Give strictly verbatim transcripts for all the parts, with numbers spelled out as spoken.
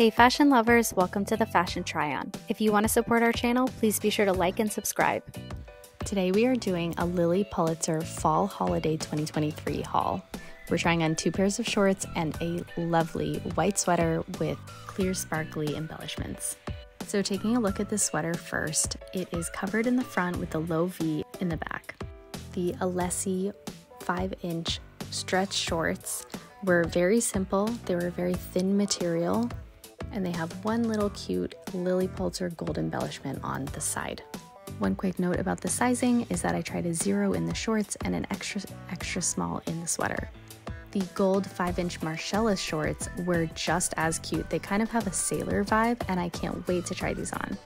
Hey fashion lovers, welcome to the Fashion Try-On. If you want to support our channel, please be sure to like and subscribe. Today we are doing a Lilly Pulitzer Fall Holiday twenty twenty-three haul. We're trying on two pairs of shorts and a lovely white sweater with clear sparkly embellishments. So taking a look at this sweater first, it is covered in the front with a low V in the back. The Alessi five inch stretch shorts were very simple, they were very thin material, and they have one little cute Lilly Pulitzer gold embellishment on the side. One quick note about the sizing is that I tried a zero in the shorts and an extra, extra small in the sweater. The gold five inch Marshella shorts were just as cute. They kind of have a sailor vibe, and I can't wait to try these on.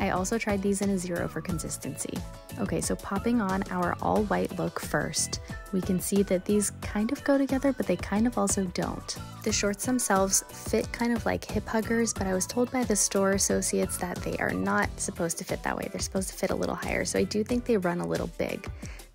I also tried these in a zero for consistency. Okay, so popping on our all white look first, we can see that these kind of go together, but they kind of also don't. The shorts themselves fit kind of like hip huggers, but I was told by the store associates that they are not supposed to fit that way. They're supposed to fit a little higher, so I do think they run a little big.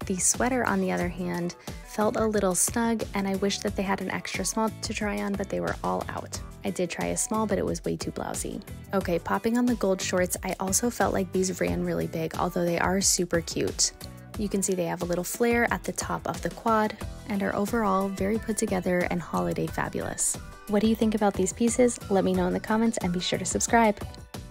The sweater, on the other hand, felt a little snug, and I wish that they had an extra small to try on, but they were all out. I did try a small, but it was way too blousy. Okay, popping on the gold shorts, I also felt like these ran really big, although they are super cute. You can see they have a little flare at the top of the quad and are overall very put together and holiday fabulous. What do you think about these pieces? Let me know in the comments and be sure to subscribe.